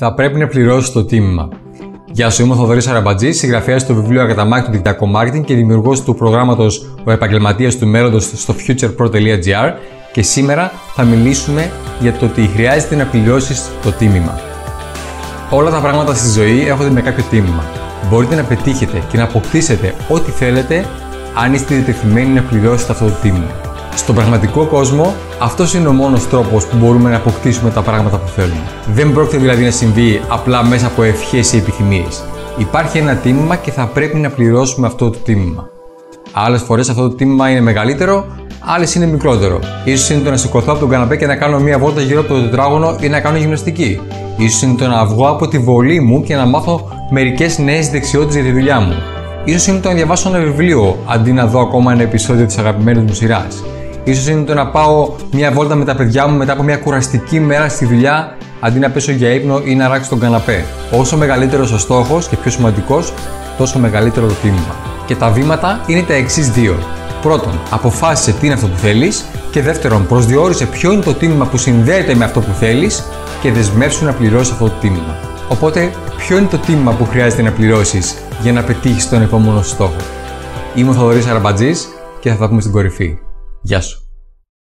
θα πρέπει να πληρώσει το τίμημα. Γεια σου, είμαι ο Θοδωρής Αραμπατζής, συγγραφέας του βιβλίου Ακαταμάχητο Δικτυακό Μάρκετινγκ και δημιουργός του προγράμματος Ο Επαγγελματίας του Μέλλοντος στο FuturePro.gr, και σήμερα θα μιλήσουμε για το ότι χρειάζεται να πληρώσεις το τίμημα. Όλα τα πράγματα στη ζωή έρχονται με κάποιο τίμημα. Μπορείτε να πετύχετε και να αποκτήσετε ό,τι θέλετε αν είστε διατεθειμένοι να πληρώσετε αυτό το τίμημα. Στον πραγματικό κόσμο, αυτός είναι ο μόνος τρόπος που μπορούμε να αποκτήσουμε τα πράγματα που θέλουμε. Δεν πρόκειται δηλαδή να συμβεί απλά μέσα από ευχές ή επιθυμίες. Υπάρχει ένα τίμημα και θα πρέπει να πληρώσουμε αυτό το τίμημα. Άλλες φορές αυτό το τίμημα είναι μεγαλύτερο, άλλες είναι μικρότερο. Ίσως είναι το να σηκωθώ από τον καναπέ και να κάνω μία βόλτα γύρω από το τετράγωνο ή να κάνω γυμναστική. Ίσως είναι το να βγω από τη βολή μου και να μάθω μερικές νέες δεξιότητες για τη δουλειά μου. Ίσως είναι το να διαβάσω ένα βιβλίο αντί να δω ακόμα ένα επεισόδιο της αγαπημένης μου σειράς. Ίσως είναι το να πάω μια βόλτα με τα παιδιά μου μετά από μια κουραστική μέρα στη δουλειά αντί να πέσω για ύπνο ή να ράξω τον καναπέ. Όσο μεγαλύτερος ο στόχος και πιο σημαντικός, τόσο μεγαλύτερο το τίμημα. Και τα βήματα είναι τα εξής δύο. Πρώτον, αποφάσισε τι είναι αυτό που θέλεις. Και δεύτερον, προσδιορίσε ποιο είναι το τίμημα που συνδέεται με αυτό που θέλεις και δεσμεύσου να πληρώσεις αυτό το τίμημα. Οπότε, ποιο είναι το τίμημα που χρειάζεται να πληρώσεις για να πετύχεις τον επόμενο στόχο? Είμαι ο Θοδωρής Αραμπατζής και θα τα πούμε στην κορυφή. Γεια σου!